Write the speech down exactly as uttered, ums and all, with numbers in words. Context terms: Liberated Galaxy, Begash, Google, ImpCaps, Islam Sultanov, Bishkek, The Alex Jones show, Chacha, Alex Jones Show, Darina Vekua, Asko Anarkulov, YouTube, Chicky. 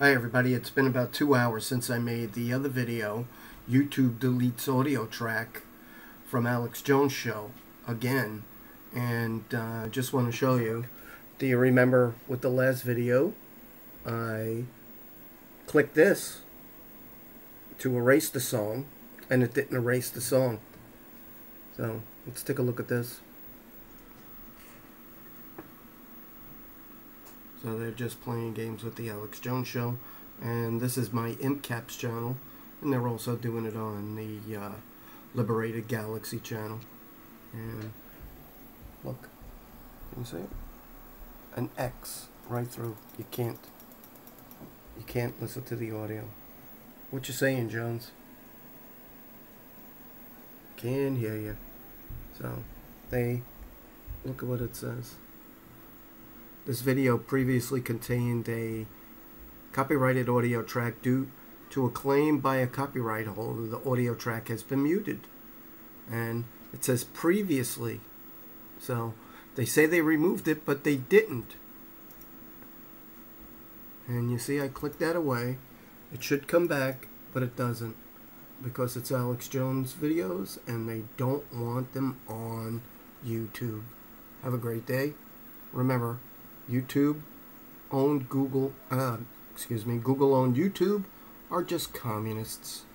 Hi everybody, it's been about two hours since I made the other video, YouTube deletes audio track from Alex Jones Show again, and I uh, just want to show you. Do you remember with the last video, I clicked this to erase the song, and it didn't erase the song. So, let's take a look at this. So they're just playing games with the Alex Jones Show, and this is my ImpCaps channel, and they're also doing it on the uh, Liberated Galaxy channel. And look, can you see it? An X right through. You can't, you can't listen to the audio. What you saying, Jones? Can hear you. So they look at what it says. This video previously contained a copyrighted audio track. Due to a claim by a copyright holder, the audio track has been muted. And it says previously. So they say they removed it, but they didn't. And you see, I clicked that away. It should come back, but it doesn't. Because it's Alex Jones videos, and they don't want them on YouTube. Have a great day. Remember, YouTube owned Google, uh, excuse me, Google owned YouTube are just communists.